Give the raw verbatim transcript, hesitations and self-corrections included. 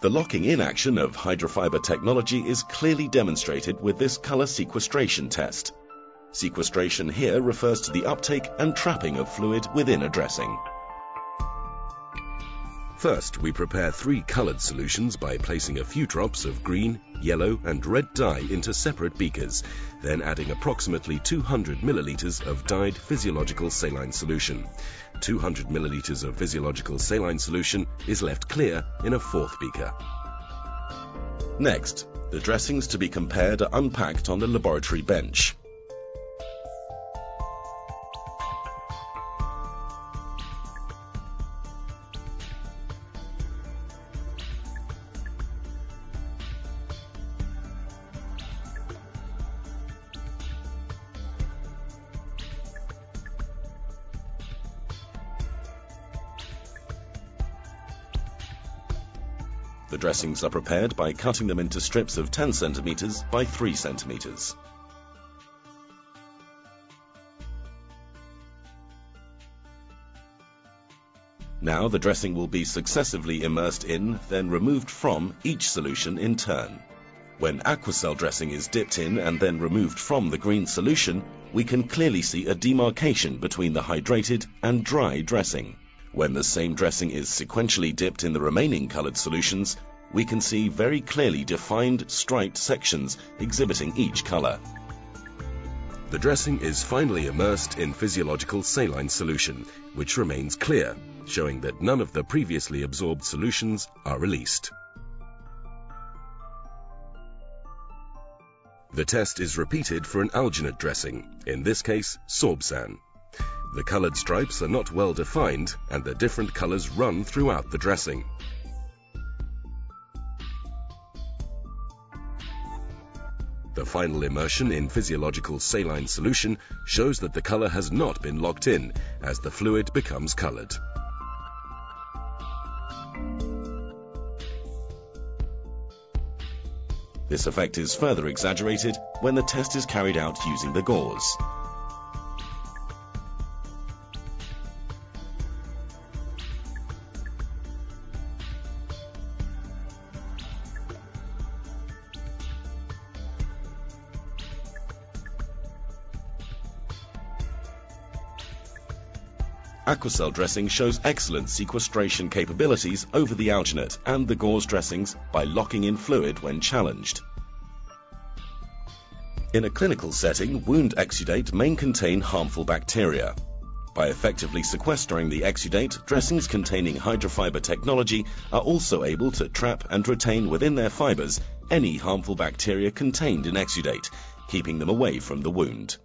The locking-in action of hydrofiber technology is clearly demonstrated with this color sequestration test. Sequestration here refers to the uptake and trapping of fluid within a dressing. First, we prepare three colored solutions by placing a few drops of green, yellow and red dye into separate beakers, then adding approximately two hundred milliliters of dyed physiological saline solution. two hundred milliliters of physiological saline solution is left clear in a fourth beaker. Next, the dressings to be compared are unpacked on the laboratory bench. The dressings are prepared by cutting them into strips of ten centimeters by three centimeters. Now the dressing will be successively immersed in, then removed from, each solution in turn. When Aquacel dressing is dipped in and then removed from the green solution, we can clearly see a demarcation between the hydrated and dry dressing. When the same dressing is sequentially dipped in the remaining colored solutions, we can see very clearly defined striped sections exhibiting each color. The dressing is finally immersed in physiological saline solution, which remains clear, showing that none of the previously absorbed solutions are released. The test is repeated for an alginate dressing, in this case, Sorbsan. The colored stripes are not well defined, and the different colors run throughout the dressing. The final immersion in physiological saline solution shows that the color has not been locked in, as the fluid becomes colored. This effect is further exaggerated when the test is carried out using the gauze. Aquacel dressing shows excellent sequestration capabilities over the alginate and the gauze dressings by locking in fluid when challenged. In a clinical setting, wound exudate may contain harmful bacteria. By effectively sequestering the exudate, dressings containing hydrofiber technology are also able to trap and retain within their fibers any harmful bacteria contained in exudate, keeping them away from the wound.